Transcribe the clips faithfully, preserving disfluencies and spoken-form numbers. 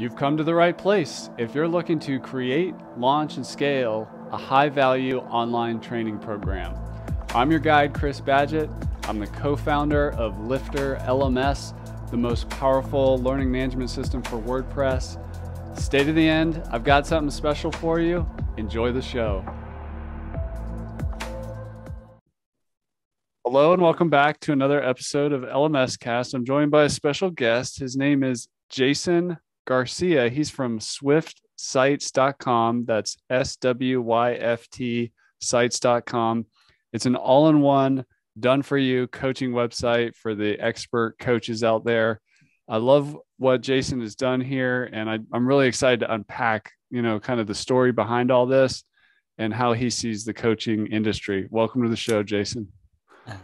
you've come to the right place if you're looking to create, launch, and scale a high-value online training program. I'm your guide, Chris Badgett. I'm the co-founder of Lifter L M S, the most powerful learning management system for WordPress. Stay to the end. I've got something special for you. Enjoy the show. Hello and welcome back to another episode of L M S Cast. I'm joined by a special guest. His name is Jason Garcia. He's from Swyft Sites dot com. That's S W Y F T sites dot com. It's an all-in-one, done-for-you coaching website for the expert coaches out there. I love what Jason has done here, and I, I'm really excited to unpack, you know, kind of the story behind all this and how he sees the coaching industry. Welcome to the show, Jason.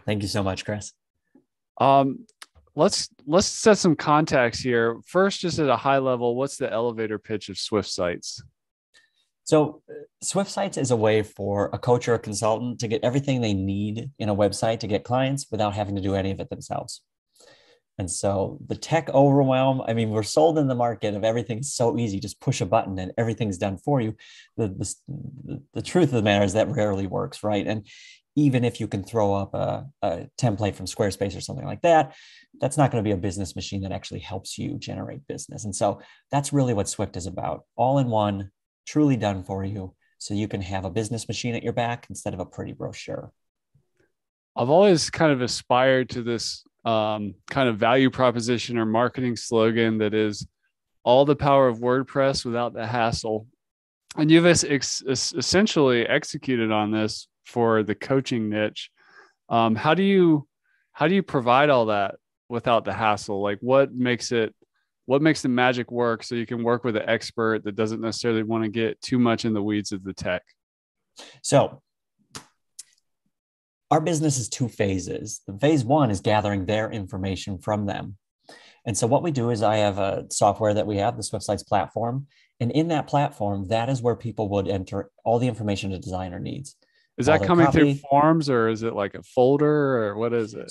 Thank you so much, Chris. Um, let's let's set some context here. First, just at a high level, what's the elevator pitch of SwyftSites? So SwyftSites is a way for a coach or a consultant to get everything they need in a website to get clients without having to do any of it themselves. And so the tech overwhelm, I mean, we're sold in the market of everything's so easy, just push a button and everything's done for you. The, the, the truth of the matter is that rarely works, right? And even if you can throw up a, a template from Squarespace or something like that, that's not going to be a business machine that actually helps you generate business. And so that's really what Swyft is about. All in one, truly done for you. So you can have a business machine at your back instead of a pretty brochure. I've always kind of aspired to this um, kind of value proposition or marketing slogan that is all the power of WordPress without the hassle. And you've ex- essentially executed on this for the coaching niche. Um, how do you, how do you provide all that without the hassle? Like what makes it, what makes the magic work so you can work with an expert that doesn't necessarily want to get too much in the weeds of the tech? So our business is two phases. The phase one is gathering their information from them. And so what we do is I have a software that we have, the SwyftSites platform. And in that platform, that is where people would enter all the information a designer needs. Is that coming copy. Through forms, or is it like a folder, or what is it?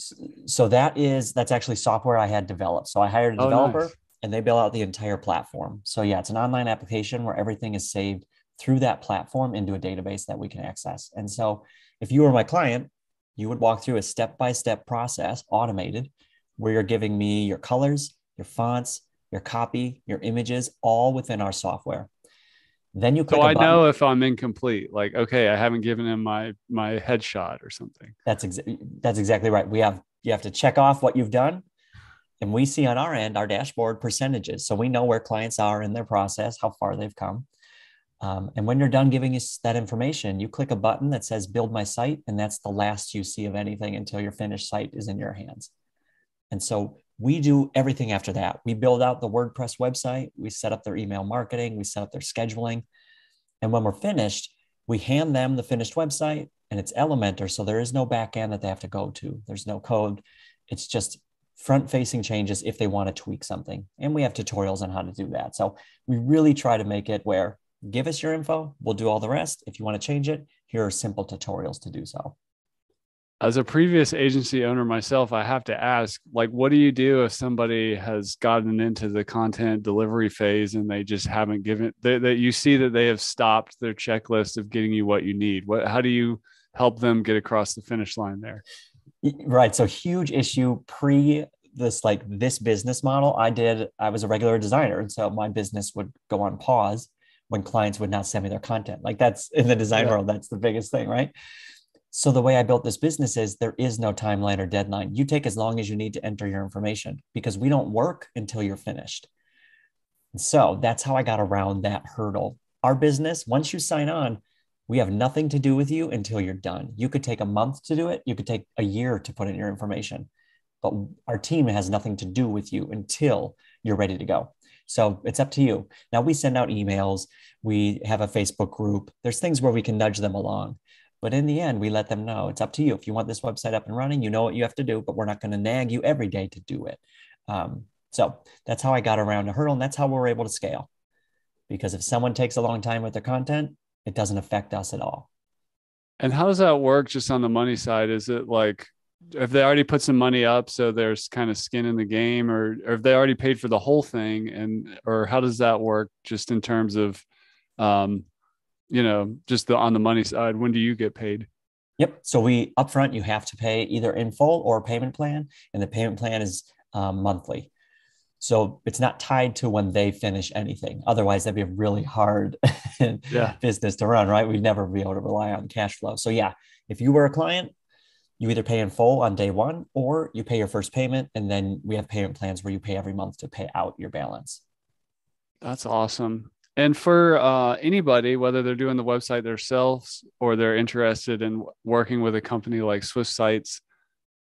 So that is, that's actually software I had developed. So I hired a developer. Oh, nice. And they build out the entire platform. So yeah, it's an online application where everything is saved through that platform into a database that we can access. And so if you were my client, you would walk through a step-by-step process, automated, where you're giving me your colors, your fonts, your copy, your images, all within our software. Then you click. So I know if I'm incomplete, like, okay, I haven't given him my, my headshot or something. That's exa- that's exactly right. We have, you have to check off what you've done. And we see on our end, our dashboard percentages. So we know where clients are in their process, how far they've come. Um, and when you're done giving us that information, you click a button that says build my site. And that's the last you see of anything until your finished site is in your hands. And so we do everything after that. We build out the WordPress website. We set up their email marketing. We set up their scheduling. And when we're finished, we hand them the finished website, and it's Elementor. So there is no back end that they have to go to. There's no code. It's just front-facing changes if they want to tweak something. And we have tutorials on how to do that. So we really try to make it where give us your info, we'll do all the rest. If you want to change it, here are simple tutorials to do so. As a previous agency owner myself, I have to ask, like, what do you do if somebody has gotten into the content delivery phase and they just haven't given that they, you see that they have stopped their checklist of getting you what you need? What, how do you help them get across the finish line there? Right. So huge issue pre this, like this business model I did, I was a regular designer. And so my business would go on pause when clients would not send me their content. Like that's in the design yeah. world, that's the biggest thing, right? So the way I built this business is there is no timeline or deadline. You take as long as you need to enter your information because we don't work until you're finished. And so that's how I got around that hurdle. Our business, once you sign on, we have nothing to do with you until you're done. You could take a month to do it. You could take a year to put in your information, but our team has nothing to do with you until you're ready to go. So it's up to you. Now we send out emails. We have a Facebook group. There's things where we can nudge them along, but in the end, we let them know it's up to you. If you want this website up and running, you know what you have to do, but we're not going to nag you every day to do it. Um, so that's how I got around the hurdle. And that's how we're able to scale, because if someone takes a long time with their content, it doesn't affect us at all. And how does that work just on the money side? Is it like if they already put some money up, so there's kind of skin in the game, or, or if they already paid for the whole thing, and, or how does that work just in terms of, um, you know, just the, on the money side, when do you get paid? Yep. So we upfront, you have to pay either in full or payment plan, and the payment plan is um, monthly. So it's not tied to when they finish anything. Otherwise, that'd be a really hard yeah. business to run, right? We'd never be able to rely on cash flow. So yeah, if you were a client, you either pay in full on day one, or you pay your first payment, and then we have payment plans where you pay every month to pay out your balance. That's awesome. And for uh, anybody, whether they're doing the website themselves or they're interested in working with a company like SwyftSites,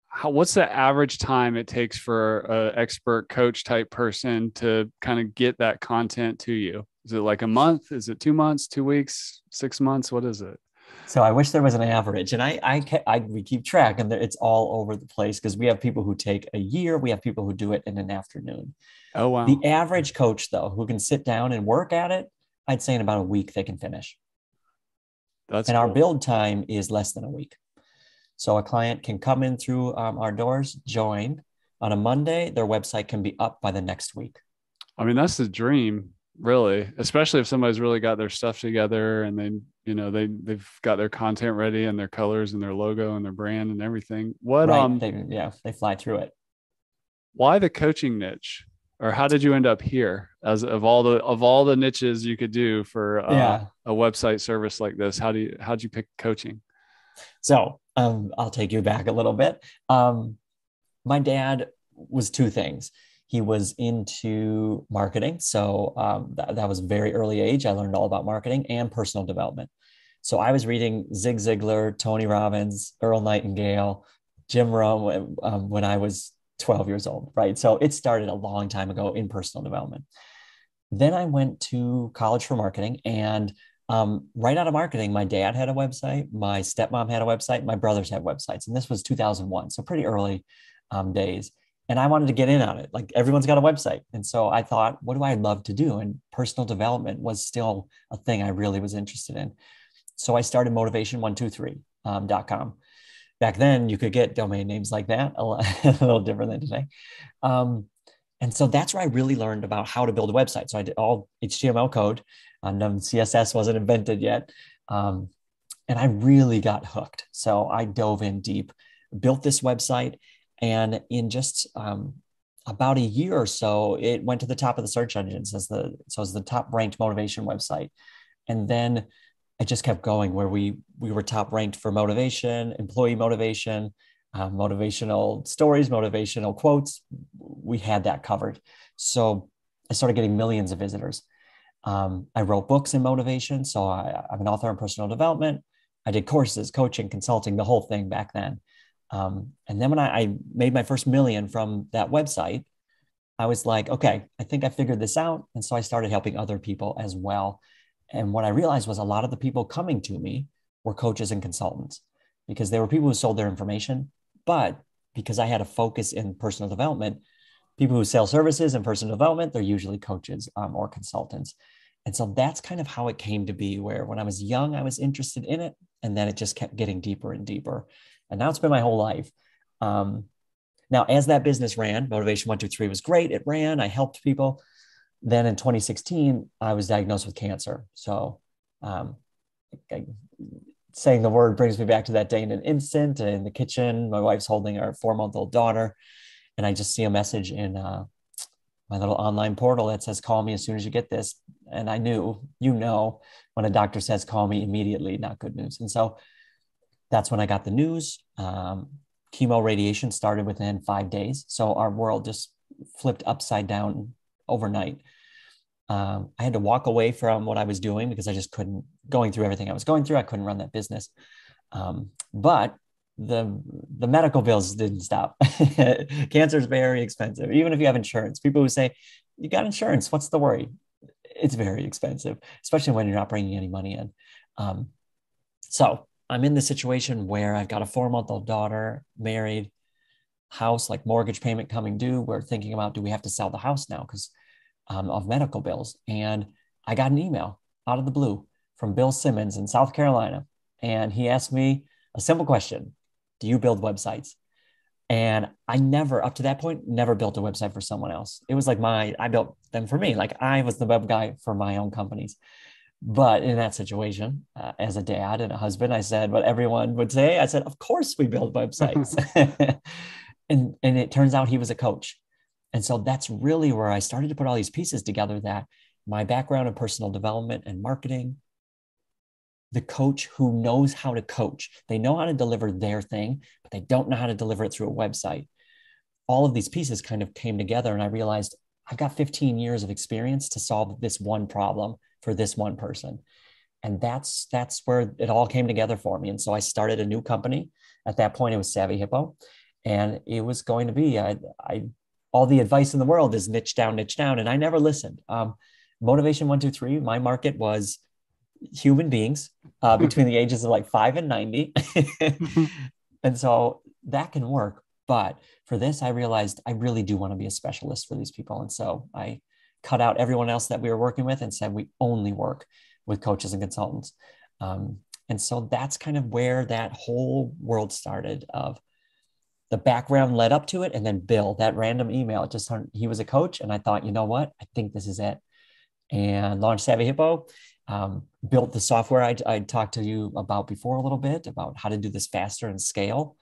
how, what's the average time it takes for an expert coach type person to kind of get that content to you? Is it like a month? Is it two months, two weeks, six months? What is it? So I wish there was an average, and I, I, I we keep track, and it's all over the place because we have people who take a year. We have people who do it in an afternoon. Oh, wow. The average coach, though, who can sit down and work at it, I'd say in about a week, they can finish. That's and cool. Our build time is less than a week. So a client can come in through um, our doors, join on a Monday, their website can be up by the next week. I mean, that's the dream, really, especially if somebody's really got their stuff together, and then, you know, they, they've got their content ready and their colors and their logo and their brand and everything. What, right. um, they, yeah, they fly through it. Why the coaching niche, or how did you end up here as of all the, of all the niches you could do for uh, yeah. a website service like this? How do you, how'd you pick coaching? So, um, I'll take you back a little bit. Um, my dad was two things. He was into marketing. So um, that, that was very early age. I learned all about marketing and personal development. So I was reading Zig Ziglar, Tony Robbins, Earl Nightingale, Jim Rohn um, when I was twelve years old, right? So it started a long time ago in personal development. Then I went to college for marketing, and um, right out of marketing, my dad had a website, my stepmom had a website, my brothers had websites. And this was two thousand one. So pretty early um, days. And I wanted to get in on it. Like, everyone's got a website. And so I thought, what do I love to do? And personal development was still a thing I really was interested in. So I started motivation one two three dot com. Back then you could get domain names like that, a, lot, a little different than today. Um, and so that's where I really learned about how to build a website. So I did all H T M L code, and um, C S S wasn't invented yet. Um, and I really got hooked. So I dove in deep, built this website. And in just um, about a year or so, it went to the top of the search engines as the, so as the top ranked motivation website. And then it just kept going where we, we were top ranked for motivation, employee motivation, uh, motivational stories, motivational quotes. We had that covered. So I started getting millions of visitors. Um, I wrote books in motivation. So I, I'm an author in personal development. I did courses, coaching, consulting, the whole thing back then. Um, and then when I, I made my first million from that website, I was like, okay, I think I figured this out. And so I started helping other people as well. And what I realized was a lot of the people coming to me were coaches and consultants, because they were people who sold their information. But because I had a focus in personal development, people who sell services and personal development, they're usually coaches um, or consultants. And so that's kind of how it came to be, where when I was young, I was interested in it. And then it just kept getting deeper and deeper. And now it's been my whole life. Um, now, as that business ran, Motivation one two three was great. It ran. I helped people. Then in twenty sixteen, I was diagnosed with cancer. So um, I, saying the word brings me back to that day in an instant. In the kitchen, my wife's holding our four-month-old daughter. And I just see a message in uh, my little online portal that says, call me as soon as you get this. And I knew, you know, when a doctor says, call me immediately, not good news. And so that's when I got the news. Um, chemo radiation started within five days. So our world just flipped upside down overnight. Um, I had to walk away from what I was doing because I just couldn't, going through everything I was going through, I couldn't run that business. Um, but the, the medical bills didn't stop. Cancer is very expensive. Even if you have insurance, people who say, you got insurance, what's the worry? It's very expensive, especially when you're not bringing any money in. Um, so I'm in the situation where I've got a four-month-old daughter, married, house, like mortgage payment coming due. We're thinking about, do we have to sell the house now because um, of medical bills? And I got an email out of the blue from Bill Simmons in South Carolina. And he asked me a simple question. Do you build websites? And I never, up to that point, never built a website for someone else. It was like my, I built them for me. Like I was the web guy for my own companies. But in that situation, uh, as a dad and a husband, I said what everyone would say. I said, of course we build websites. and, and it turns out he was a coach. And so that's really where I started to put all these pieces together, that my background in personal development and marketing, the coach who knows how to coach, they know how to deliver their thing, but they don't know how to deliver it through a website. All of these pieces kind of came together, and I realized I've got fifteen years of experience to solve this one problem for this one person. And that's, that's where it all came together for me. And so I started a new company. At that point, it was Savvy Hippo. And it was going to be, I, I, all the advice in the world is niche down, niche down. And I never listened. Um, Motivation one two three, my market was human beings uh, between the ages of like five and ninety. And so that can work. But for this, I realized I really do want to be a specialist for these people. And so I cut out everyone else that we were working with and said, we only work with coaches and consultants. Um, and so that's kind of where that whole world started, of the background led up to it. And then Bill, that random email, it just, he was a coach. And I thought, you know what, I think this is it. And launched Savvy Hippo, um, built the software I, I talked to you about before a little bit, about how to do this faster and scale.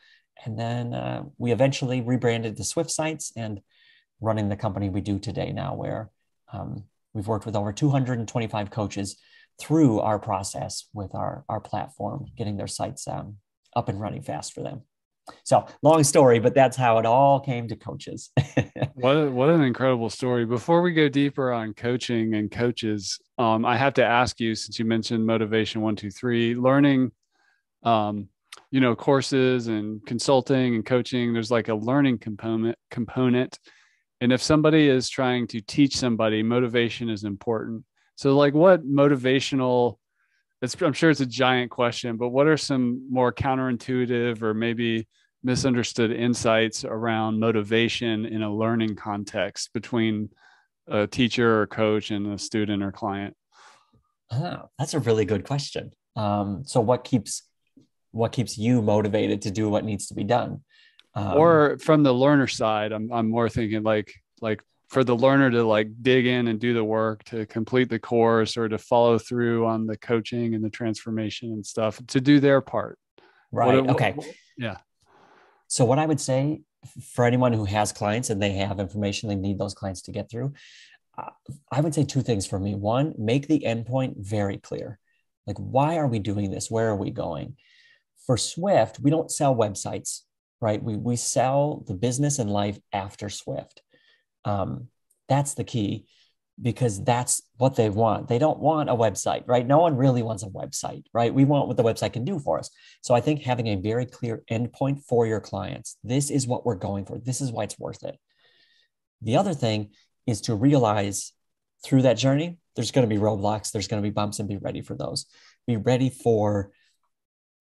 And then uh, we eventually rebranded to SwyftSites, and running the company we do today now, where um, we've worked with over two hundred twenty-five coaches through our process with our, our platform, getting their sites um, up and running fast for them. So long story, but that's how it all came to coaches. What a, what an incredible story. Before we go deeper on coaching and coaches, um, I have to ask you, since you mentioned Motivation one two three, learning, um, you know, courses and consulting and coaching, there's like a learning component component. And if somebody is trying to teach somebody, motivation is important. So like what motivational, it's, I'm sure it's a giant question, but what are some more counterintuitive or maybe misunderstood insights around motivation in a learning context between a teacher or coach and a student or client? Oh, that's a really good question. Um, so what keeps what keeps you motivated to do what needs to be done? Um, or from the learner side, I'm I'm more thinking like like for the learner to like dig in and do the work to complete the course or to follow through on the coaching and the transformation and stuff, to do their part. Right. What, okay. What, yeah. So what I would say for anyone who has clients and they have information they need those clients to get through, uh, I would say two things for me. One, make the endpoint very clear. Like, why are we doing this? Where are we going? For Swyft, we don't sell websites, right? We, we sell the business and life after Swyft. Um, that's the key, because that's what they want. They don't want a website, right? No one really wants a website, right? We want what the website can do for us. So I think having a very clear endpoint for your clients, this is what we're going for. This is why it's worth it. The other thing is to realize through that journey, there's going to be roadblocks. There's going to be bumps, and be ready for those. Be ready for,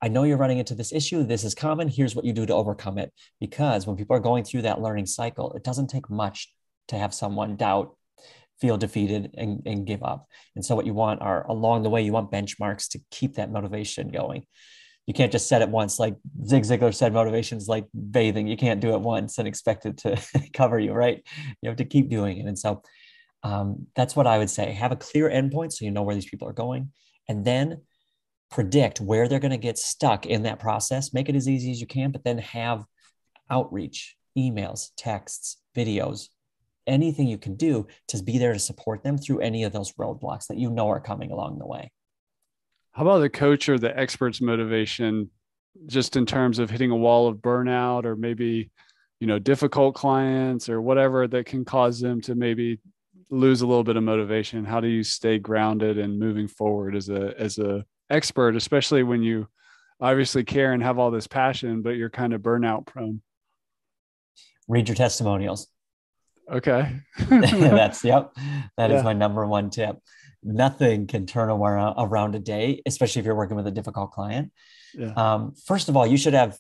I know you're running into this issue. This is common. Here's what you do to overcome it. Because when people are going through that learning cycle, it doesn't take much to have someone doubt, feel defeated, and, and give up. And so what you want are, along the way, you want benchmarks to keep that motivation going. You can't just set it once. Like Zig Ziglar said, motivation's like bathing. You can't do it once and expect it to cover you, right? You have to keep doing it. And so um, that's what I would say. Have a clear endpoint so you know where these people are going. And then predict where they're going to get stuck in that process. Make it as easy as you can, but then have outreach, emails, texts, videos, anything you can do to be there to support them through any of those roadblocks that you know are coming along the way. How about the coach or the expert's motivation, just in terms of hitting a wall of burnout, or maybe, you know, difficult clients or whatever that can cause them to maybe lose a little bit of motivation? How do you stay grounded and moving forward as a, as a expert, especially when you obviously care and have all this passion, but you're kind of burnout prone? Read your testimonials. Okay. That's, yep. That yeah. is my number one tip. Nothing can turn around, around a day, especially if you're working with a difficult client. Yeah. Um, first of all, you should have,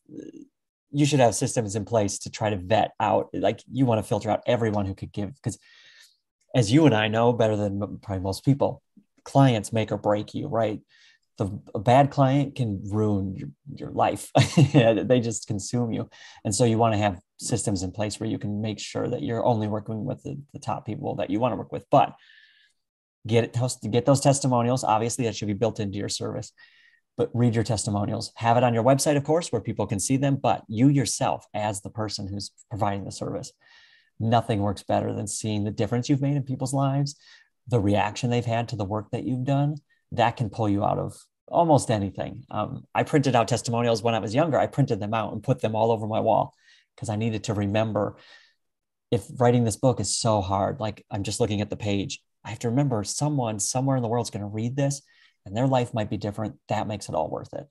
you should have systems in place to try to vet out, like you want to filter out everyone who could give, because as you and I know better than probably most people, clients make or break you, right? The, a bad client can ruin your, your life. They just consume you. And so you want to have systems in place where you can make sure that you're only working with the, the top people that you want to work with, but get it, to get those testimonials. Obviously that should be built into your service, but read your testimonials, have it on your website, of course, where people can see them, but you yourself as the person who's providing the service, nothing works better than seeing the difference you've made in people's lives, the reaction they've had to the work that you've done. That can pull you out of almost anything. Um, I printed out testimonials when I was younger. I printed them out and put them all over my wall because I needed to remember, if writing this book is so hard, like I'm just looking at the page, I have to remember someone somewhere in the world is going to read this and their life might be different. That makes it all worth it.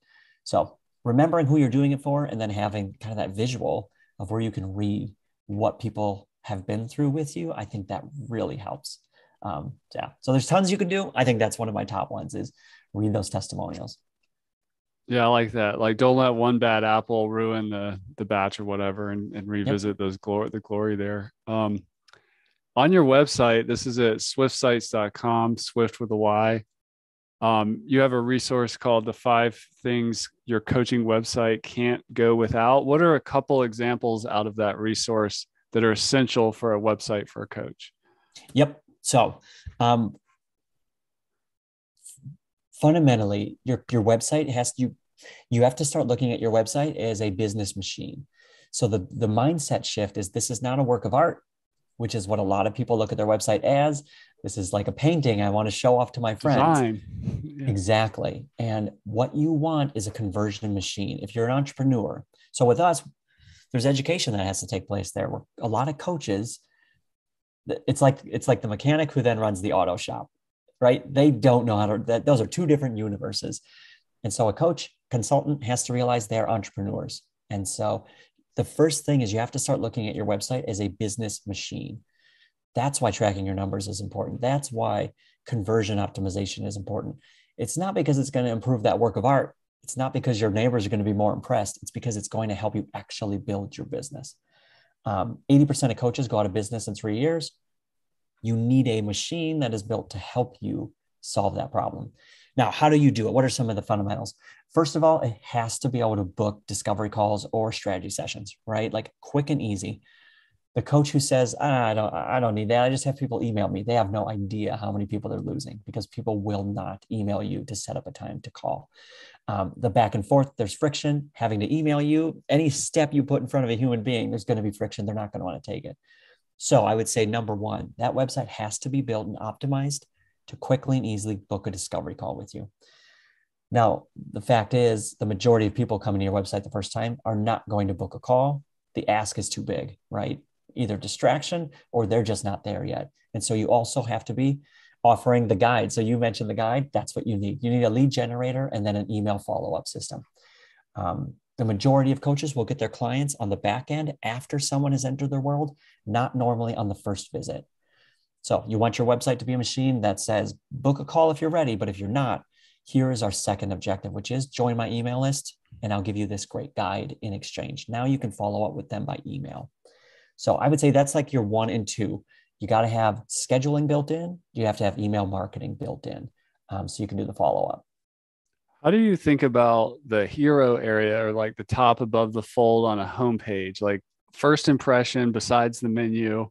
So remembering who you're doing it for, and then having kind of that visual of where you can read what people have been through with you, I think that really helps. Um, yeah. So there's tons you can do. I think that's one of my top ones, is read those testimonials. Yeah. I like that. Like, don't let one bad apple ruin the, the batch or whatever, and, and revisit yep. those glory, the glory there. Um, on your website, this is at swyft sites dot com, Swyft with a Y. Um, you have a resource called The Five Things Your Coaching Website Can't Go Without. What are a couple examples out of that resource that are essential for a website for a coach? Yep. So um, fundamentally, your, your website has to, you, you have to start looking at your website as a business machine. So the, the mindset shift is, this is not a work of art, which is what a lot of people look at their website as. This is like a painting I want to show off to my friends. Yeah. Exactly. And what you want is a conversion machine if you're an entrepreneur. So with us, there's education that has to take place there. We're, a lot of coaches, It's like it's like the mechanic who then runs the auto shop, right? They don't know how to, that, those are two different universes. And so a coach consultant has to realize they're entrepreneurs. And so the first thing is, you have to start looking at your website as a business machine. That's why tracking your numbers is important. That's why conversion optimization is important. It's not because it's going to improve that work of art. It's not because your neighbors are going to be more impressed. It's because it's going to help you actually build your business. Um, eighty percent of coaches go out of business in three years. You need a machine that is built to help you solve that problem. Now, how do you do it? What are some of the fundamentals? First of all, it has to be able to book discovery calls or strategy sessions, right? Like quick and easy. The coach who says, I don't, I don't need that, I just have people email me, they have no idea how many people they're losing, because people will not email you to set up a time to call. Um, the back and forth, there's friction. Having to email you, any step you put in front of a human being, there's going to be friction. They're not going to want to take it. So I would say, number one, that website has to be built and optimized to quickly and easily book a discovery call with you. Now, the fact is, the majority of people coming to your website the first time are not going to book a call. The ask is too big, right? Either distraction, or they're just not there yet. And so you also have to be offering the guide. So you mentioned the guide. That's what you need. You need a lead generator and then an email follow-up system. Um, the majority of coaches will get their clients on the back end after someone has entered their world, not normally on the first visit. So you want your website to be a machine that says, book a call if you're ready, but if you're not, here is our second objective, which is join my email list, and I'll give you this great guide in exchange. Now you can follow up with them by email. So I would say that's like your one and two. You got to have scheduling built in. You have to have email marketing built in, um, so you can do the follow-up. How do you think about the hero area, or like the top above the fold on a homepage? Like first impression, besides the menu,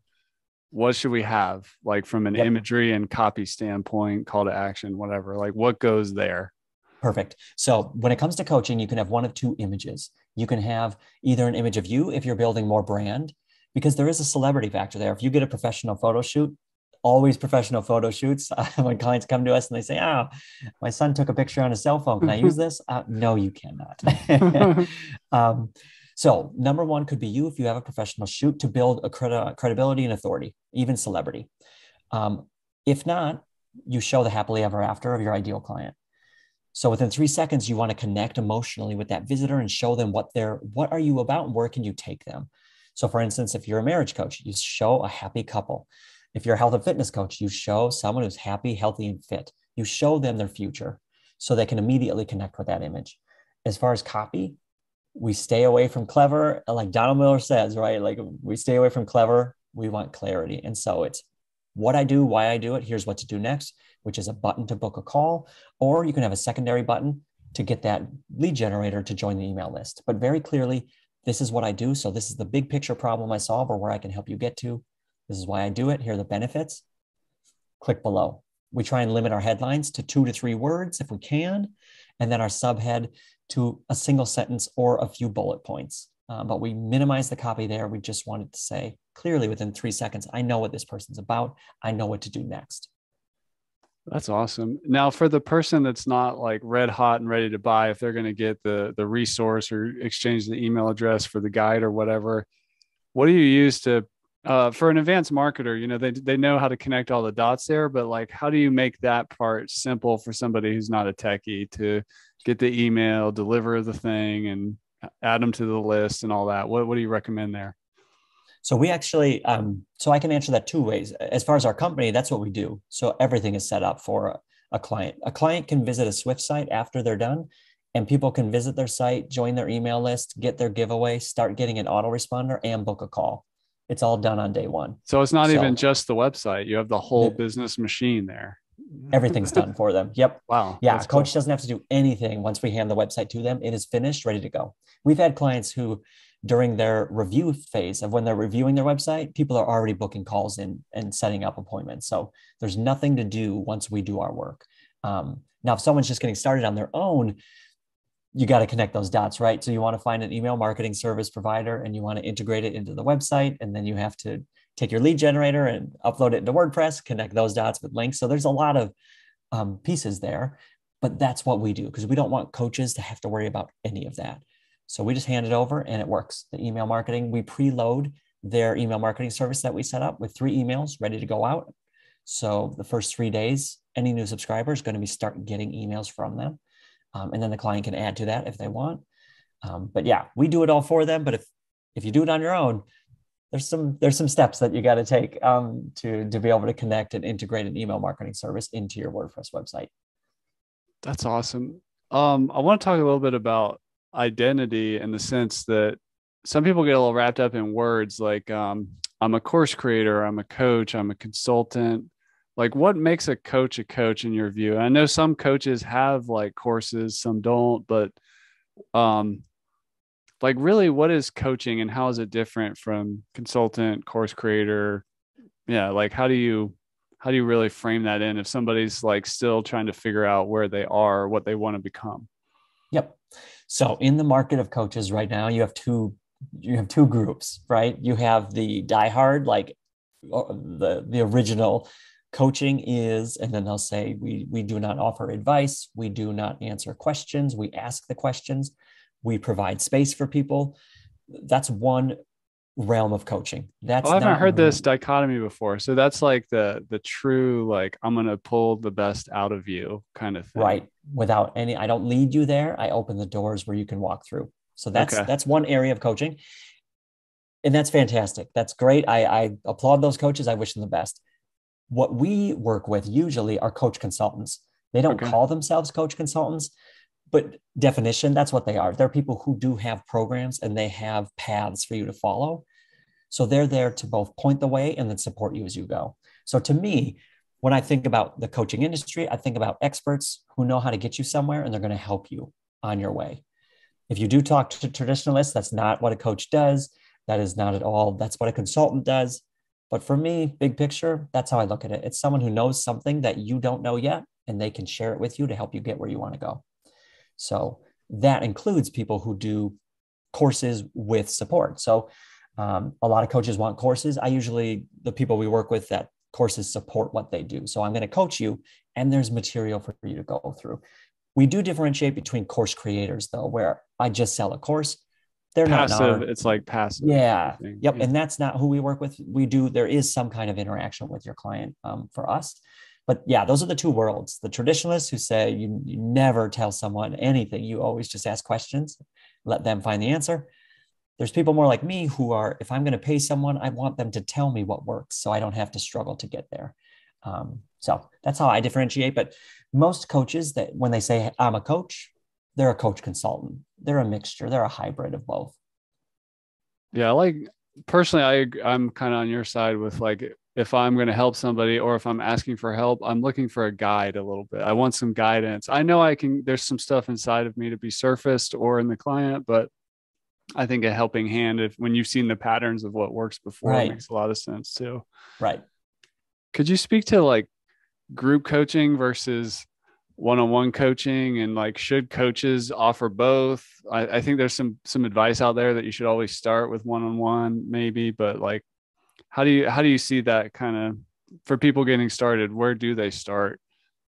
what should we have? Like from an yep. imagery and copy standpoint, call to action, whatever, like what goes there? Perfect. So when it comes to coaching, you can have one of two images. You can have either an image of you, if you're building more brand, because there is a celebrity factor there. If you get a professional photo shoot, always professional photo shoots. When clients come to us and they say, oh, my son took a picture on his cell phone, can I use this? Uh, no, you cannot. um, so number one could be you, if you have a professional shoot, to build a cred- credibility and authority, even celebrity. Um, if not, you show the happily ever after of your ideal client. So within three seconds, you want to connect emotionally with that visitor and show them what they're, what are you about and where can you take them? So for instance, if you're a marriage coach, you show a happy couple. If you're a health and fitness coach, you show someone who's happy, healthy, and fit. You show them their future so they can immediately connect with that image. As far as copy, we stay away from clever. Like Donald Miller says, right? Like we stay away from clever. We want clarity. And so it's what I do, why I do it, here's what to do next, which is a button to book a call, or you can have a secondary button to get that lead generator to join the email list. But very clearly, this is what I do. So this is the big picture problem I solve or where I can help you get to. This is why I do it. Here are the benefits. Click below. We try and limit our headlines to two to three words if we can, and then our subhead to a single sentence or a few bullet points. Uh, but we minimize the copy there. We just wanted to say clearly within three seconds, I know what this person's about. I know what to do next. That's awesome. Now, for the person that's not like red hot and ready to buy, if they're going to get the, the resource or exchange the email address for the guide or whatever, what do you use to, uh, for an advanced marketer, you know, they, they know how to connect all the dots there, but like, how do you make that part simple for somebody who's not a techie to get the email, deliver the thing and add them to the list and all that? What, what do you recommend there? So we actually, um, so I can answer that two ways. As far as our company, that's what we do. So everything is set up for a, a client. A client can visit a Swyft site after they're done, and people can visit their site, join their email list, get their giveaway, start getting an autoresponder, and book a call. It's all done on day one. So it's not so, even just the website. You have the whole the, business machine there. Everything's done for them. Yep. Wow. Yeah. Coach cool. doesn't have to do anything. Once we hand the website to them, it is finished, ready to go. We've had clients who, during their review phase of when they're reviewing their website, people are already booking calls in and setting up appointments. So there's nothing to do once we do our work. Um, now, if someone's just getting started on their own, you got to connect those dots, right? So you want to find an email marketing service provider and you want to integrate it into the website. And then you have to take your lead generator and upload it into WordPress, connect those dots with links. So there's a lot of um, pieces there, but that's what we do because we don't want coaches to have to worry about any of that. So we just hand it over and it works. The email marketing, we preload their email marketing service that we set up with three emails ready to go out. So the first three days, any new subscriber is going to be start getting emails from them. Um, and then the client can add to that if they want. Um, but yeah, we do it all for them. But if, if you do it on your own, there's some, there's some steps that you got to take um, to, to be able to connect and integrate an email marketing service into your WordPress website. That's awesome. Um, I want to talk a little bit about identity in the sense that some people get a little wrapped up in words like um, I'm a course creator, I'm a coach, I'm a consultant. Like what makes a coach a coach in your view? And I know some coaches have like courses, some don't, but um, like really what is coaching and how is it different from consultant, course creator? Yeah. Like how do you, how do you really frame that in if somebody's like still trying to figure out where they are, what they want to become? Yep. So in the market of coaches right now, you have two, you have two groups, right? You have the diehard, like the, the original coaching is, and then they'll say, we, we do not offer advice. We do not answer questions. We ask the questions. We provide space for people. That's one realm of coaching. That's well, I haven't heard this dichotomy before. So that's like the, the true, like, I'm going to pull the best out of you kind of thing. Right. Without any, I don't lead you there. I open the doors where you can walk through. So that's, okay. that's one area of coaching and that's fantastic. That's great. I, I applaud those coaches. I wish them the best. What we work with usually are coach consultants. They don't okay. call themselves coach consultants, but definition, that's what they are. They're people who do have programs and they have paths for you to follow. So they're there to both point the way and then support you as you go. So to me, when I think about the coaching industry, I think about experts who know how to get you somewhere and they're going to help you on your way. If you do talk to traditionalists, that's not what a coach does. That is not at all. That's what a consultant does. But for me, big picture, that's how I look at it. It's someone who knows something that you don't know yet, and they can share it with you to help you get where you want to go. So that includes people who do courses with support. So um, a lot of coaches want courses. I usually, the people we work with that courses support what they do. So I'm going to coach you and there's material for you to go through. We do differentiate between course creators though, where I just sell a course. They're passive, not passive. It's like passive. Yeah. Yep. Yeah. And that's not who we work with. We do. There is some kind of interaction with your client um, for us. But yeah, those are the two worlds. The traditionalists who say you, you never tell someone anything. You always just ask questions, let them find the answer. There's people more like me who are, if I'm going to pay someone, I want them to tell me what works so I don't have to struggle to get there. Um, so that's how I differentiate. But most coaches that when they say I'm a coach, they're a coach consultant. They're a mixture. They're a hybrid of both. Yeah, like personally, I, I'm kind of on your side with like if I'm going to help somebody or if I'm asking for help, I'm looking for a guide a little bit. I want some guidance. I know I can, there's some stuff inside of me to be surfaced or in the client, but I think a helping hand, if when you've seen the patterns of what works before, right, makes a lot of sense too. Right. Could you speak to like group coaching versus one-on-one coaching, and like, should coaches offer both? I, I think there's some, some advice out there that you should always start with one-on-one maybe, but like, how do you, how do you see that kind of for people getting started? Where do they start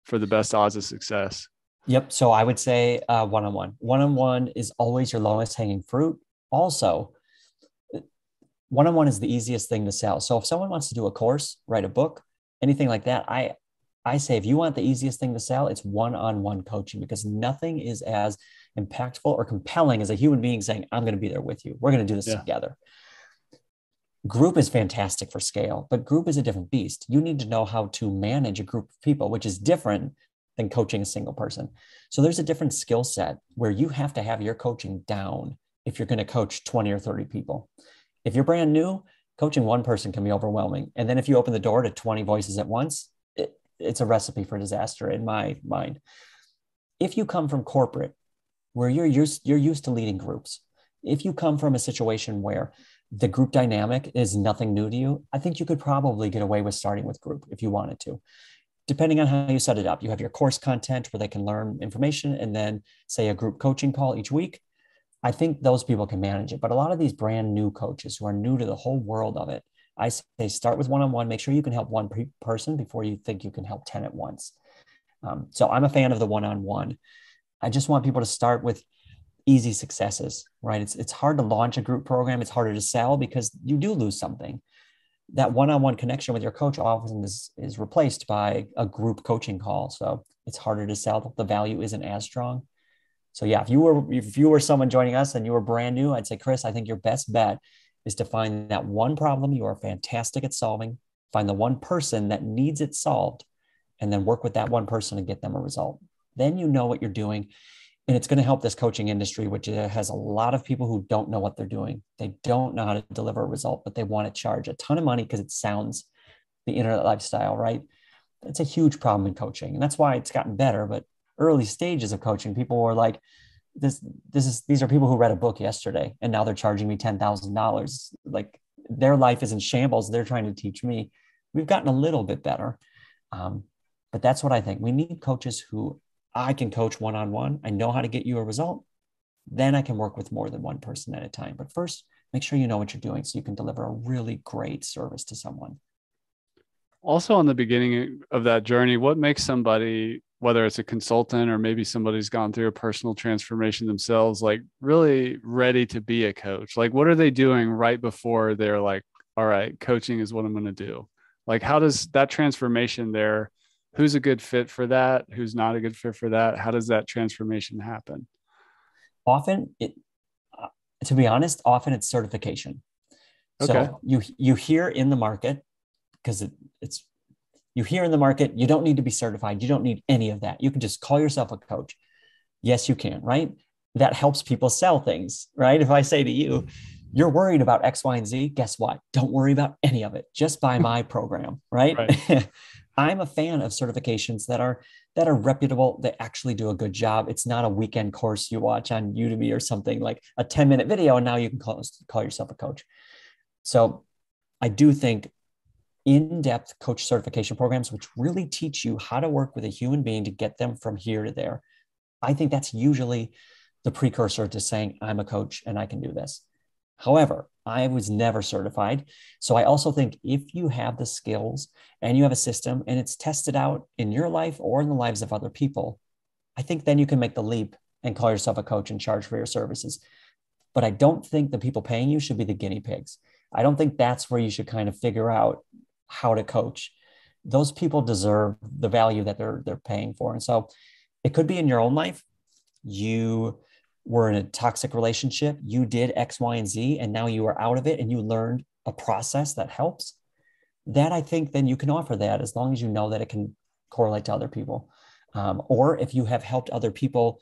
for the best odds of success? Yep. So I would say uh, one-on-one. One-on-one is always your lowest hanging fruit. Also, one-on-one is the easiest thing to sell. So if someone wants to do a course, write a book, anything like that, I, I say, if you want the easiest thing to sell, it's one-on-one coaching, because nothing is as impactful or compelling as a human being saying, I'm going to be there with you. We're going to do this yeah. together. Group is fantastic for scale, but group is a different beast. You need to know how to manage a group of people, which is different than coaching a single person. So there's a different skill set where you have to have your coaching down if you're going to coach twenty or thirty people. If you're brand new, coaching one person can be overwhelming. And then if you open the door to twenty voices at once, it, it's a recipe for disaster in my mind. If you come from corporate where you're used, you're used to leading groups, if you come from a situation where the group dynamic is nothing new to you, I think you could probably get away with starting with group if you wanted to. Depending on how you set it up, you have your course content where they can learn information and then say a group coaching call each week. I think those people can manage it. But a lot of these brand new coaches who are new to the whole world of it, I say start with one-on-one, make sure you can help one pre- person before you think you can help ten at once. Um, so I'm a fan of the one-on-one. I just want people to start with easy successes, right? It's, it's hard to launch a group program. It's harder to sell because you do lose something. That one-on-one connection with your coach often is, is replaced by a group coaching call. So it's harder to sell. The value isn't as strong. So yeah, if you were, if you were someone joining us and you were brand new, I'd say, Chris, I think your best bet is to find that one problem you are fantastic at solving, find the one person that needs it solved, and then work with that one person and get them a result. Then you know what you're doing. And it's going to help this coaching industry, which has a lot of people who don't know what they're doing. They don't know how to deliver a result, but they want to charge a ton of money because it sounds the internet lifestyle, right? It's a huge problem in coaching. And that's why it's gotten better. But early stages of coaching, people were like, this, this is, these are people who read a book yesterday and now they're charging me ten thousand dollars. Like, their life is in shambles. They're trying to teach me. We've gotten a little bit better. Um, but that's what I think. We need coaches who, I can coach one-on-one. I know how to get you a result. Then I can work with more than one person at a time. But first, make sure you know what you're doing so you can deliver a really great service to someone. Also, on the beginning of that journey, what makes somebody, whether it's a consultant or maybe somebody's gone through a personal transformation themselves, like really ready to be a coach? Like, what are they doing right before they're like, all right, coaching is what I'm going to do? Like, how does that transformation there? Who's a good fit for that? Who's not a good fit for that? How does that transformation happen? Often, it, uh, to be honest, often it's certification. Okay. So you you hear in the market, because it, it's, you hear in the market, you don't need to be certified. You don't need any of that. You can just call yourself a coach. Yes, you can, right? That helps people sell things, right? If I say to you, you're worried about X, Y, and Z, guess what? Don't worry about any of it. Just buy my program, right? Right. I'm a fan of certifications that are that are reputable, that actually do a good job. It's not a weekend course you watch on Udemy or something, like a ten-minute video, and now you can call, call yourself a coach. So I do think in-depth coach certification programs, which really teach you how to work with a human being to get them from here to there, I think that's usually the precursor to saying, I'm a coach and I can do this. However, I was never certified. So I also think if you have the skills and you have a system and it's tested out in your life or in the lives of other people, I think then you can make the leap and call yourself a coach and charge for your services. But I don't think the people paying you should be the guinea pigs. I don't think that's where you should kind of figure out how to coach. Those people deserve the value that they're, they're paying for. And so it could be in your own life. You were in a toxic relationship, you did X, Y, and Z, and now you are out of it and you learned a process that helps. That, I think, then you can offer that as long as you know that it can correlate to other people. Um, or if you have helped other people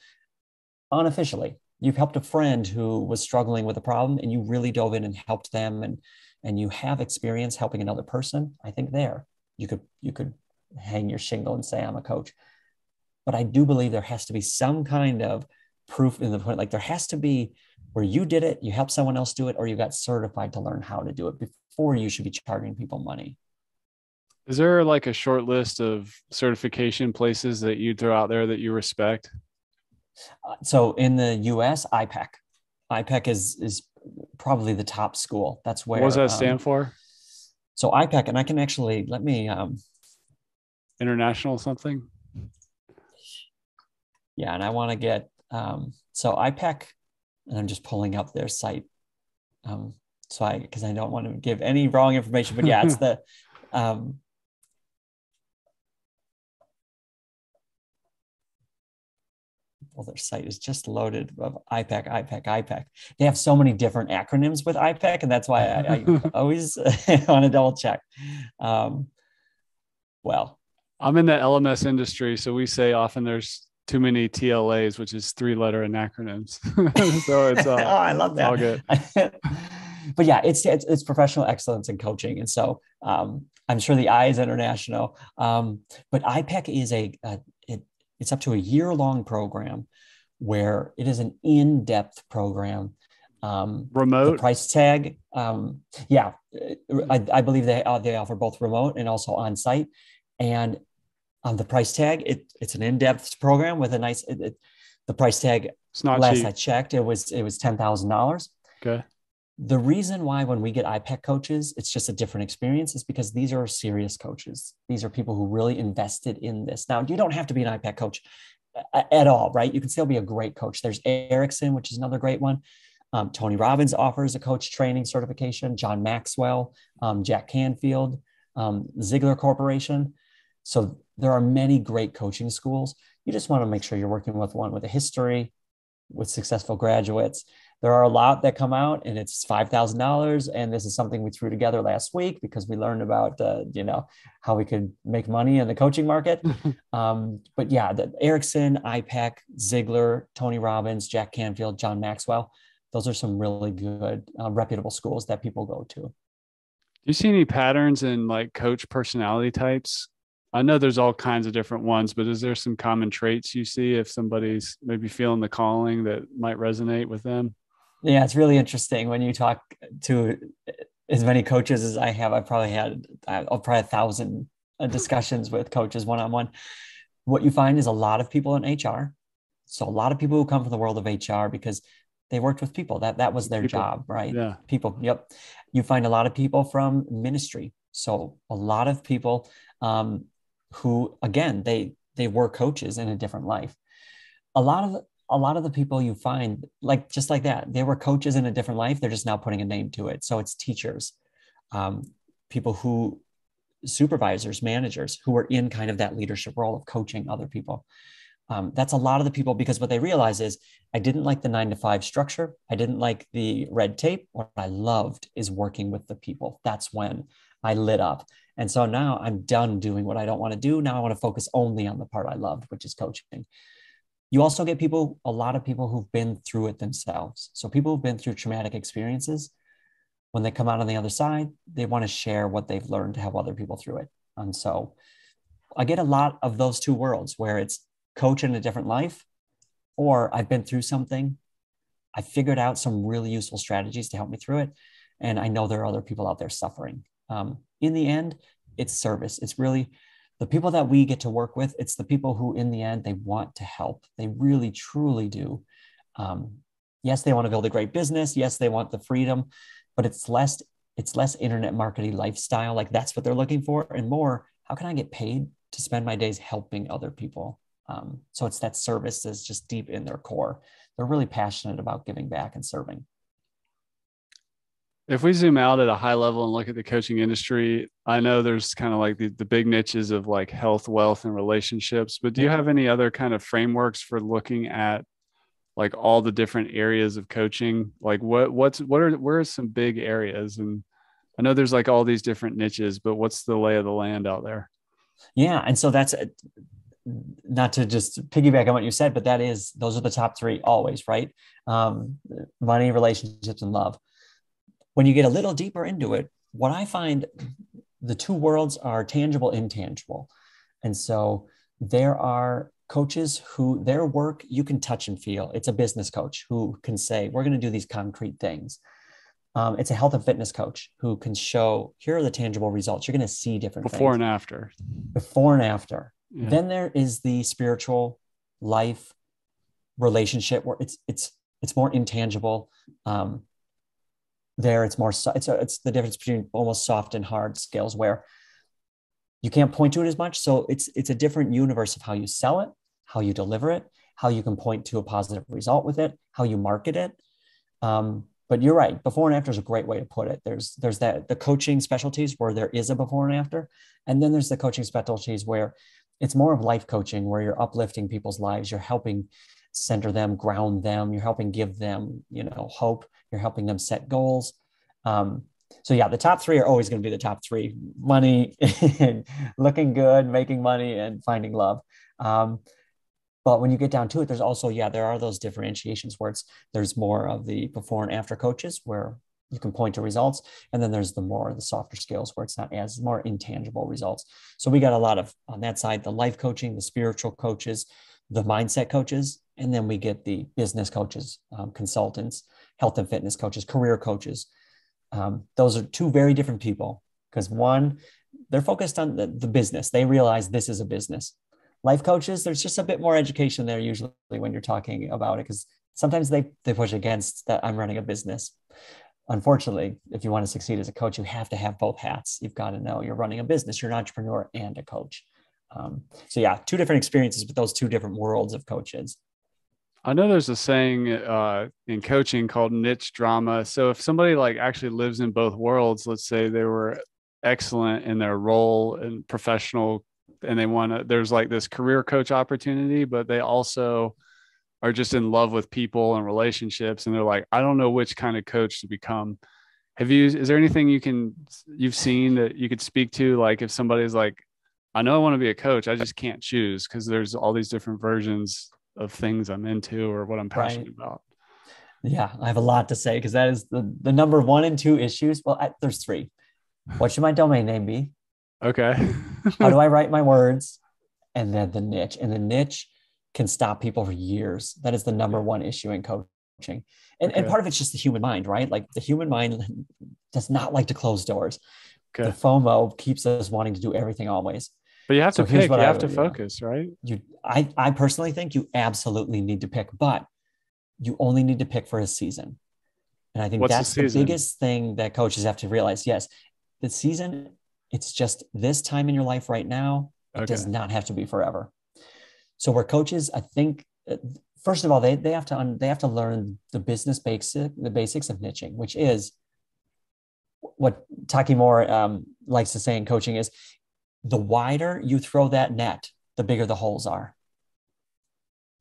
unofficially, you've helped a friend who was struggling with a problem and you really dove in and helped them and and you have experience helping another person, I think there you could, you could hang your shingle and say, I'm a coach. But I do believe there has to be some kind of proof in the point, like there has to be where you did it, you helped someone else do it, or you got certified to learn how to do it before you should be charging people money. Is there like a short list of certification places that you throw out there that you respect? Uh, so in the U S, I P E C. I P E C is is probably the top school. That's where. What does that stand um, for? So I P E C, and I can actually, let me. Um, International something? Yeah, and I want to get, um, so I P E C, and I'm just pulling up their site. Um, so I, because I don't want to give any wrong information, but yeah, it's the, um, well, their site is just loaded of I P E C, I P E C, I P E C. They have so many different acronyms with I P E C, and that's why I, I always want to double check. Um, well, I'm in the L M S industry, so we say often there's too many T L As, which is three letter acronyms. So it's uh, oh, I love that. All good. But yeah, it's, it's it's professional excellence in coaching, and so um, I'm sure the I is international. Um, but I P E C is a, a it, it's up to a year long program where it is an in depth program. Um, remote, the price tag. Um, yeah, I, I believe they uh, they offer both remote and also on site, and on the price tag, it, it's an in-depth program with a nice, it, it, the price tag, it's not last cheap. I checked, it was, it was ten thousand dollars. Okay. The reason why when we get I P E C coaches, it's just a different experience is because these are serious coaches. These are people who really invested in this. Now, you don't have to be an I P E C coach at all, right? You can still be a great coach. There's Erickson, which is another great one. Um, Tony Robbins offers a coach training certification. John Maxwell, um, Jack Canfield, um, Ziglar Corporation. So there are many great coaching schools. You just want to make sure you're working with one with a history, with successful graduates. There are a lot that come out, and it's five thousand dollars. And this is something we threw together last week because we learned about, uh, you know, how we could make money in the coaching market. um, but yeah, the Erickson, I P E C, Ziglar, Tony Robbins, Jack Canfield, John Maxwell. Those are some really good, uh, reputable schools that people go to. Do you see any patterns in like coach personality types? I know there's all kinds of different ones, but is there some common traits you see if somebody's maybe feeling the calling that might resonate with them? Yeah, it's really interesting when you talk to as many coaches as I have. I've probably had I'll probably a thousand discussions with coaches one-on-one. What you find is a lot of people in H R. So a lot of people who come from the world of H R because they worked with people. That that was their people. job, right? Yeah. People. Yep. You find a lot of people from ministry. So a lot of people. Um, who, again, they, they were coaches in a different life. A lot of, a lot of the people you find like, just like that, they were coaches in a different life. They're just now putting a name to it. So it's teachers, um, people who supervisors, managers who are in kind of that leadership role of coaching other people. Um, that's a lot of the people, because what they realize is I didn't like the nine to five structure. I didn't like the red tape. What I loved is working with the people. That's when I lit up. And so now I'm done doing what I don't want to do. Now I want to focus only on the part I loved, which is coaching. You also get people, a lot of people who've been through it themselves. So people who've been through traumatic experiences, when they come out on the other side, they want to share what they've learned to help other people through it. And so I get a lot of those two worlds where it's coach in a different life, or I've been through something. I figured out some really useful strategies to help me through it. And I know there are other people out there suffering. Um, in the end, it's service. It's really the people that we get to work with. It's the people who in the end, they want to help. They really, truly do. Um, yes, they want to build a great business. Yes, they want the freedom, but it's less, it's less internet marketing lifestyle. Like that's what they're looking for, and more, how can I get paid to spend my days helping other people? Um, so it's that service that's just deep in their core. They're really passionate about giving back and serving. If we zoom out at a high level and look at the coaching industry, I know there's kind of like the, the big niches of like health, wealth, and relationships, but do you have any other kind of frameworks for looking at like all the different areas of coaching? Like what, what's, what are, where are some big areas? And I know there's like all these different niches, but what's the lay of the land out there? Yeah. And so that's not to just piggyback on what you said, but that is, those are the top three always, right? Um, money, relationships, and love. When you get a little deeper into it, what I find, the two worlds are tangible and intangible. And so there are coaches who their work, you can touch and feel. It's a business coach who can say, we're going to do these concrete things. Um, it's a health and fitness coach who can show, here are the tangible results. You're going to see different before things. and after. Before and after. Yeah. Then there is the spiritual life relationship where it's, it's, it's more intangible. Um, there it's more, it's, it's the difference between almost soft and hard skills where you can't point to it as much. So it's, it's a different universe of how you sell it, how you deliver it, how you can point to a positive result with it, how you market it. Um, But you're right. Before and after is a great way to put it. There's there's that the coaching specialties where there is a before and after, and then there's the coaching specialties where it's more of life coaching, where you're uplifting people's lives, you're helping center them, ground them, you're helping give them, you know, hope, you're helping them set goals. Um, so yeah, the top three are always going to be the top three: money, and looking good, making money, and finding love. Um, But when you get down to it, there's also, yeah, there are those differentiations where it's, there's more of the before and after coaches where you can point to results. And then there's the more, the softer skills where it's not as more intangible results. So we got a lot of, on that side, the life coaching, the spiritual coaches, the mindset coaches, and then we get the business coaches, um, consultants, health and fitness coaches, career coaches. Um, those are two very different people because one, they're focused on the, the business. They realize this is a business. Life coaches, there's just a bit more education there usually when you're talking about it, because sometimes they, they push against that I'm running a business. Unfortunately, if you want to succeed as a coach, you have to have both hats. You've got to know you're running a business, you're an entrepreneur and a coach. Um, so yeah, two different experiences, but those two different worlds of coaches. I know there's a saying uh, in coaching called niche drama. So if somebody like actually lives in both worlds, let's say they were excellent in their role and professional and they want to, there's like this career coach opportunity, but they also are just in love with people and relationships. And they're like, I don't know which kind of coach to become. Have you, is there anything you can, you've seen that you could speak to? Like if somebody's like, I know I want to be a coach, I just can't choose because there's all these different versions of things I'm into or what I'm passionate right. about. Yeah. I have a lot to say because that is the, the number one and two issues. Well, I, there's three. What should my domain name be? Okay. How do I write my words? And then the niche. And the niche can stop people for years. That is the number one issue in coaching. And, okay. and part of it's just the human mind, right? Like the human mind does not like to close doors. Okay. The FOMO keeps us wanting to do everything always. But you have so to pick, you I have would, to focus, you know, right? You, I, I personally think you absolutely need to pick, but you only need to pick for a season. And I think What's that's the, the biggest thing that coaches have to realize. Yes, the season, it's just this time in your life right now. It okay. does not have to be forever. So where coaches, I think, first of all, they, they have to, un, they have to learn the business basic, the basics of niching, which is what Taki Moore um, likes to say in coaching is the wider you throw that net, the bigger the holes are.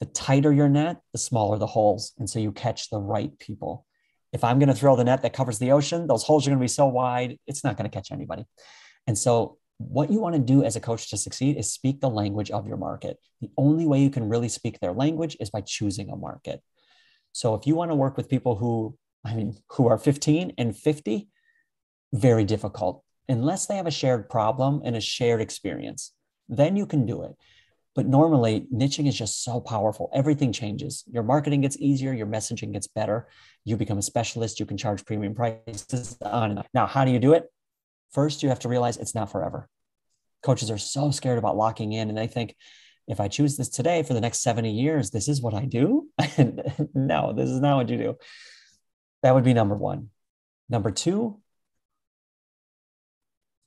The tighter your net, the smaller the holes. And so you catch the right people. If I'm going to throw the net that covers the ocean, those holes are going to be so wide, it's not going to catch anybody. And so what you want to do as a coach to succeed is speak the language of your market. The only way you can really speak their language is by choosing a market. So if you want to work with people who, I mean, who are fifteen and fifty, very difficult, unless they have a shared problem and a shared experience, then you can do it. But normally niching is just so powerful. Everything changes. Your marketing gets easier. Your messaging gets better. You become a specialist. You can charge premium prices on and on. Now, how do you do it? First, you have to realize it's not forever. Coaches are so scared about locking in. And they think, if I choose this today for the next seventy years, this is what I do. And no, this is not what you do. That would be number one. Number two,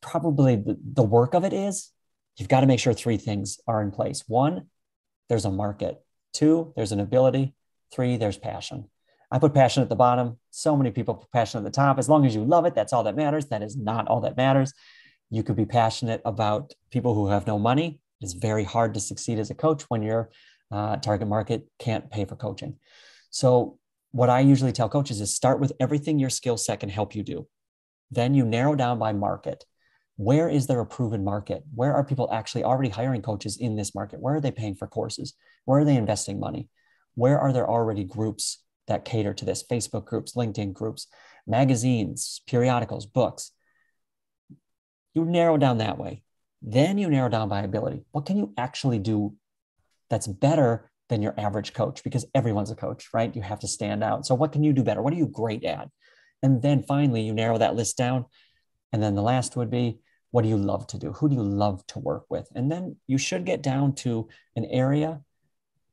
probably the, the work of it is you've got to make sure three things are in place. One, there's a market. Two, there's an ability. Three, there's passion. I put passion at the bottom. So many people put passion at the top. As long as you love it, that's all that matters. That is not all that matters. You could be passionate about people who have no money. It's very hard to succeed as a coach when your uh, target market can't pay for coaching. So what I usually tell coaches is start with everything your skill set can help you do. Then you narrow down by market. Where is there a proven market? Where are people actually already hiring coaches in this market? Where are they paying for courses? Where are they investing money? Where are there already groups that cater to this? Facebook groups, LinkedIn groups, magazines, periodicals, books. You narrow down that way. Then you narrow down by ability. What can you actually do that's better than your average coach? Because everyone's a coach, right? You have to stand out. So what can you do better? What are you great at? And then finally, you narrow that list down. And then the last would be, what do you love to do? Who do you love to work with? And then you should get down to an area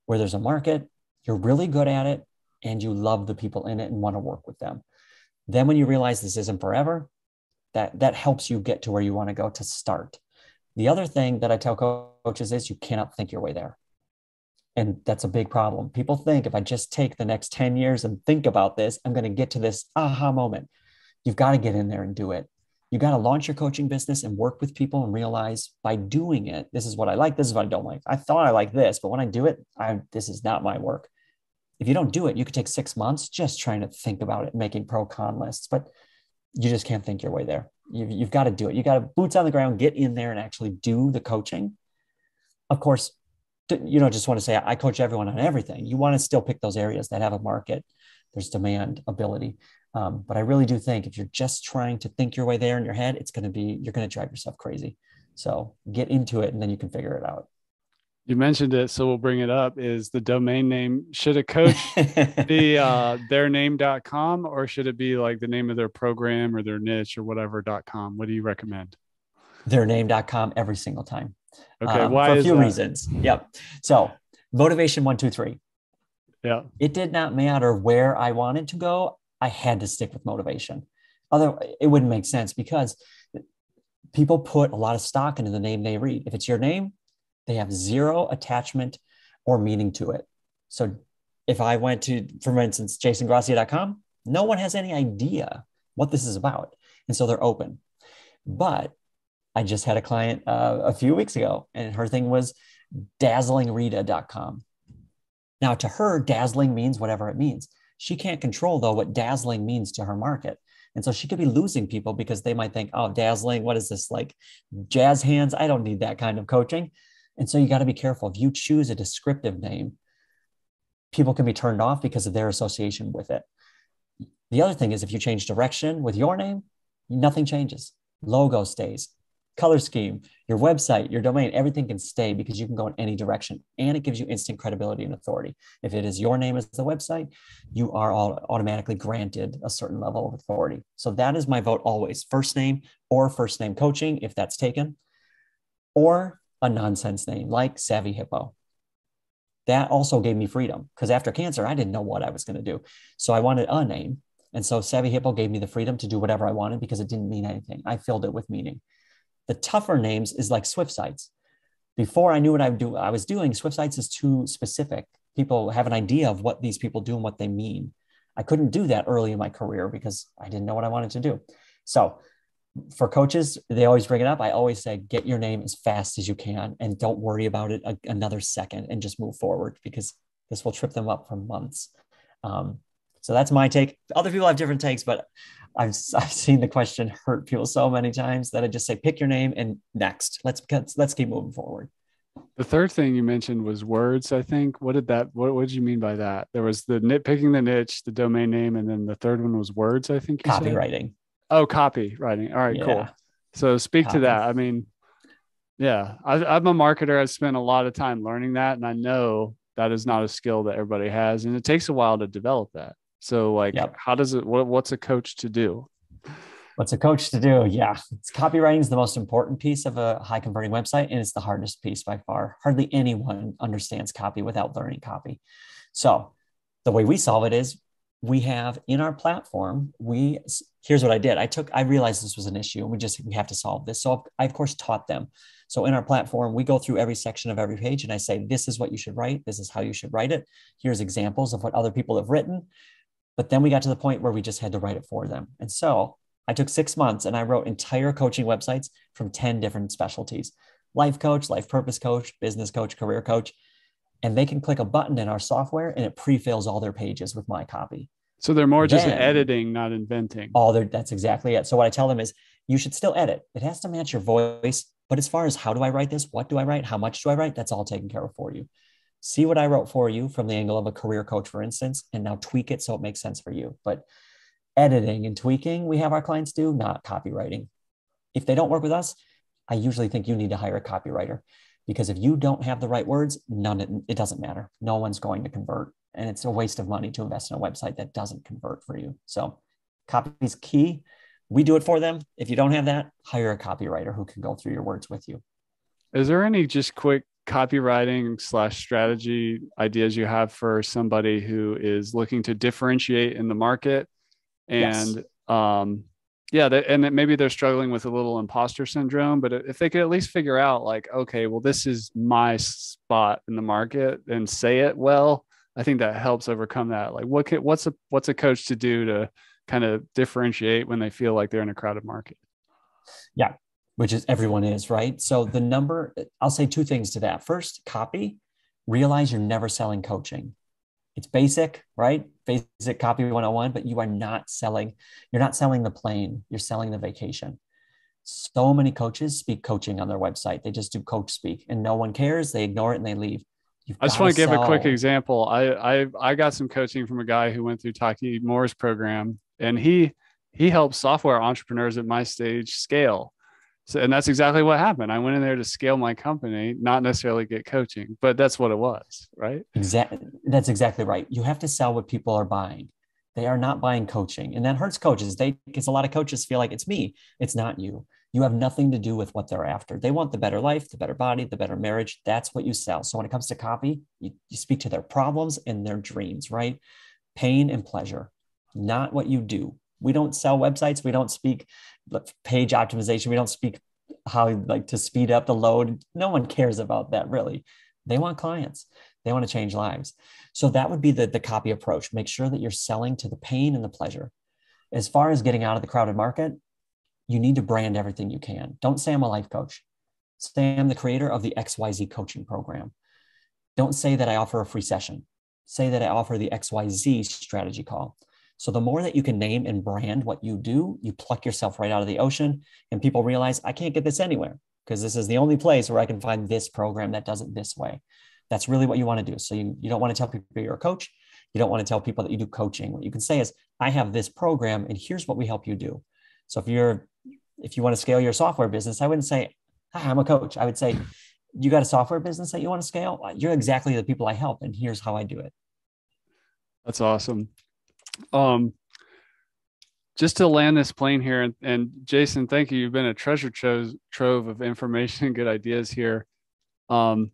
where there's a market, you're really good at it, and you love the people in it and want to work with them. Then when you realize this isn't forever, that, that helps you get to where you want to go to start. The other thing that I tell coaches is you cannot think your way there. And that's a big problem. People think if I just take the next ten years and think about this, I'm going to get to this aha moment. You've got to get in there and do it. You got to launch your coaching business and work with people and realize by doing it, this is what I like. This is what I don't like. I thought I liked this, but when I do it, I, this is not my work. If you don't do it, you could take six months just trying to think about it, making pro con lists, but you just can't think your way there. You've, you've got to do it. You got to boots on the ground, get in there and actually do the coaching. Of course, you don't just want to say, I coach everyone on everything. You want to still pick those areas that have a market. There's demand, ability. Um, but I really do think if you're just trying to think your way there in your head, it's going to be, you're going to drive yourself crazy. So get into it and then you can figure it out. You mentioned it, so we'll bring it up, is the domain name. Should a coach be uh, their name dot com or should it be like the name of their program or their niche or whatever dot com? What do you recommend? their name dot com every single time. Okay, um, why for a few that? reasons. Yep. So motivation one two three. Yeah. It did not matter where I wanted to go. I had to stick with motivation. Otherwise, it wouldn't make sense because people put a lot of stock into the name they read. If it's your name, they have zero attachment or meaning to it. So if I went to, for instance, jason gracia dot com, no one has any idea what this is about. And so they're open. But I just had a client uh, a few weeks ago and her thing was dazzling rita dot com. Now to her, dazzling means whatever it means. She can't control though what dazzling means to her market. And so she could be losing people because they might think, oh, dazzling, what is this, like jazz hands? I don't need that kind of coaching. And so you got to be careful. If you choose a descriptive name, people can be turned off because of their association with it. The other thing is if you change direction with your name, nothing changes. Logo stays, color scheme, your website, your domain, everything can stay because you can go in any direction. And it gives you instant credibility and authority. If it is your name as the website, you are all automatically granted a certain level of authority. So that is my vote always. First name or first name coaching, if that's taken, or a nonsense name like Savvy Hippo. That also gave me freedom because after cancer, I didn't know what I was going to do. So I wanted a name. And so Savvy Hippo gave me the freedom to do whatever I wanted because it didn't mean anything. I filled it with meaning. The tougher names is like SwyftSites. Before I knew what I, do, I was doing, SwyftSites is too specific. People have an idea of what these people do and what they mean. I couldn't do that early in my career because I didn't know what I wanted to do. So for coaches, they always bring it up. I always say, get your name as fast as you can and don't worry about it a, another second and just move forward because this will trip them up for months. Um, so that's my take. Other people have different takes, but I've, I've seen the question hurt people so many times that I just say, pick your name and next. Let's, let's keep moving forward. The third thing you mentioned was words, I think. What did that, what, what did you mean by that? There was the nitpicking the niche, the domain name, and then the third one was words, I think you said. Copywriting. Oh, copywriting. All right, yeah. Cool. So speak Copy. to that. I mean, yeah, I, I'm a marketer. I've spent a lot of time learning that. And I know that is not a skill that everybody has. And it takes a while to develop that. So like, yep. how does it, what, what's a coach to do? What's a coach to do? Yeah. It's copywriting is the most important piece of a high converting website. And it's the hardest piece by far. Hardly anyone understands copy without learning copy. So the way we solve it is, we have in our platform, we, here's what I did. I took, I realized this was an issue and we just, we have to solve this. So I, of course, taught them. So in our platform, we go through every section of every page and I say, this is what you should write. This is how you should write it. Here's examples of what other people have written. But then we got to the point where we just had to write it for them. And so I took six months and I wrote entire coaching websites from ten different specialties, life coach, life purpose coach, business coach, career coach. And they can click a button in our software and it pre-fills all their pages with my copy. So they're more then, just editing, not inventing. Oh, that's exactly it. So what I tell them is you should still edit. It has to match your voice. But as far as how do I write this? What do I write? How much do I write? That's all taken care of for you. See what I wrote for you from the angle of a career coach, for instance, and now tweak it so it makes sense for you. But editing and tweaking, we have our clients do, not copywriting. if they don't work with us, I usually think you need to hire a copywriter, because if you don't have the right words, none, it doesn't matter. No one's going to convert, and it's a waste of money to invest in a website that doesn't convert for you. So copy is key. We do it for them. If you don't have that, hire a copywriter who can go through your words with you. Is there any just quick copywriting slash strategy ideas you have for somebody who is looking to differentiate in the market? And yes. um, yeah, they, and maybe they're struggling with a little imposter syndrome, but if they could at least figure out like, okay, well, this is my spot in the market and say it well, I think that helps overcome that. Like what can, what's a, what's a coach to do to kind of differentiate when they feel like they're in a crowded market? Yeah. Which is everyone is, right? So the number, I'll say two things to that. First, copy, realize you're never selling coaching. It's basic, right? Basic copy one oh one, but you are not selling, you're not selling the plane, you're selling the vacation. So many coaches speak coaching on their website. They just do coach speak and no one cares. They ignore it and they leave. You've I just want to give sell. a quick example. I, I, I got some coaching from a guy who went through Taki Moore's program, and he, he helps software entrepreneurs at my stage scale. So, and that's exactly what happened. I went in there to scale my company, not necessarily get coaching, but that's what it was, right? Exactly. That's exactly right. You have to sell what people are buying. They are not buying coaching. And that hurts coaches. They, because a lot of coaches feel like it's me. It's not you. You have nothing to do with what they're after. They want the better life, the better body, the better marriage. That's what you sell. So when it comes to copy, you, you speak to their problems and their dreams, right? Pain and pleasure, not what you do. We don't sell websites. We don't speak page optimization. We don't speak how like to speed up the load. No one cares about that really. They want clients. They want to change lives. So that would be the, the copy approach. Make sure that you're selling to the pain and the pleasure. As far as getting out of the crowded market, you need to brand everything you can. Don't say I'm a life coach. Say I'm the creator of the X Y Z coaching program. Don't say that I offer a free session. Say that I offer the X Y Z strategy call. So the more that you can name and brand what you do, you pluck yourself right out of the ocean, and people realize I can't get this anywhere because this is the only place where I can find this program that does it this way. That's really what you want to do. So you, you don't want to tell people you're a coach. You don't want to tell people that you do coaching. What you can say is I have this program and here's what we help you do. So if you're, if you want to scale your software business, I wouldn't say, ah, I'm a coach. I would say, you got a software business that you want to scale? You're exactly the people I help. And here's how I do it. That's awesome. Um, just to land this plane here, and, and Jason, thank you. You've been a treasure trove, trove of information and good ideas here. Um,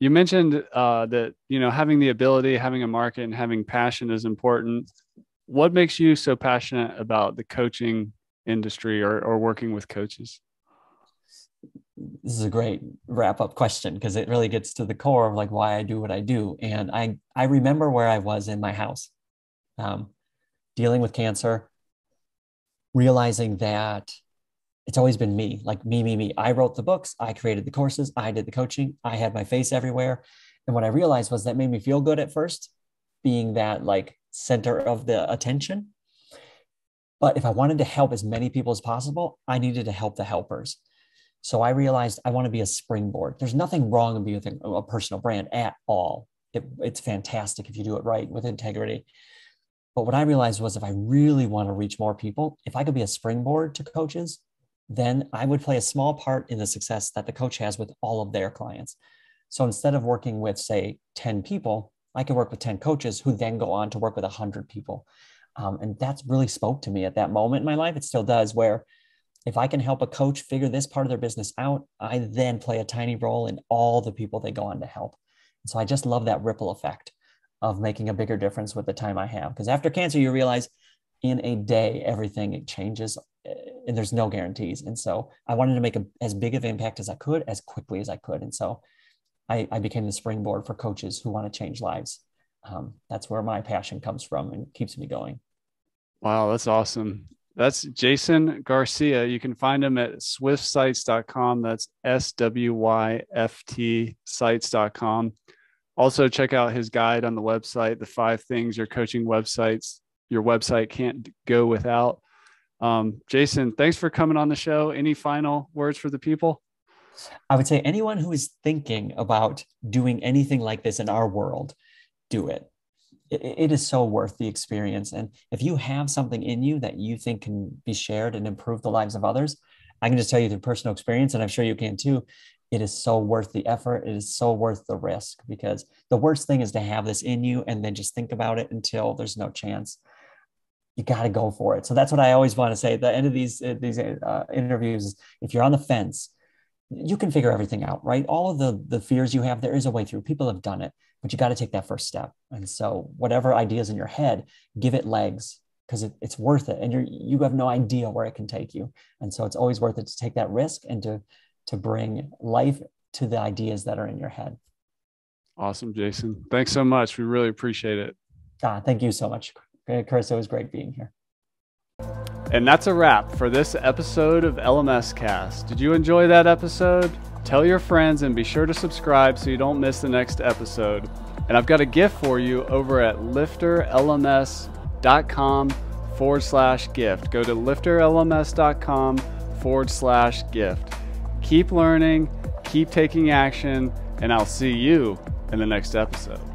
you mentioned uh, that, you know, having the ability, having a market and having passion is important. What makes you so passionate about the coaching industry or, or working with coaches? This is a great wrap up question because it really gets to the core of like why I do what I do. And I, I remember where I was in my house. Um, dealing with cancer, realizing that it's always been me, like me, me, me. I wrote the books. I created the courses. I did the coaching. I had my face everywhere. And what I realized was that made me feel good at first, being that like center of the attention. But if I wanted to help as many people as possible, I needed to help the helpers. So I realized I want to be a springboard. There's nothing wrong with being a personal brand at all. It, it's fantastic if you do it right with integrity. But what I realized was if I really want to reach more people, if I could be a springboard to coaches, then I would play a small part in the success that the coach has with all of their clients. So instead of working with, say, ten people, I could work with ten coaches who then go on to work with one hundred people. Um, and that's really spoke to me at that moment in my life. It still does, where if I can help a coach figure this part of their business out, I then play a tiny role in all the people they go on to help. And so I just love that ripple effect of making a bigger difference with the time I have. Because after cancer, you realize in a day, everything it changes and there's no guarantees. And so I wanted to make a, as big of an impact as I could, as quickly as I could. And so I, I became the springboard for coaches who want to change lives. Um, that's where my passion comes from and keeps me going. Wow, that's awesome. That's Jason Garcia. You can find him at swyft sites dot com. That's S W Y F T sites dot com. Also, check out his guide on the website, the five things your coaching websites, your website can't go without. Um, Jason, thanks for coming on the show. Any final words for the people? I would say anyone who is thinking about doing anything like this in our world, do it. It, it is so worth the experience. And if you have something in you that you think can be shared and improve the lives of others, I can just tell you through personal experience, and I'm sure you can too, it is so worth the effort. It is so worth the risk, because the worst thing is to have this in you and then just think about it until there's no chance. You got to go for it. So that's what I always want to say at the end of these, these uh, interviews is, if you're on the fence, you can figure everything out, right? All of the, the fears you have, there is a way through. People have done it, but you got to take that first step. And so whatever ideas in your head, give it legs, because it, it's worth it. And you're, you have no idea where it can take you. And so it's always worth it to take that risk and to, to bring life to the ideas that are in your head. Awesome, Jason. Thanks so much. We really appreciate it. Ah, thank you so much, Chris. It was great being here. And that's a wrap for this episode of L M S Cast. Did you enjoy that episode? Tell your friends and be sure to subscribe so you don't miss the next episode. And I've got a gift for you over at lifter L M S dot com forward slash gift. Go to lifter L M S dot com forward slash gift. Keep learning, keep taking action, and I'll see you in the next episode.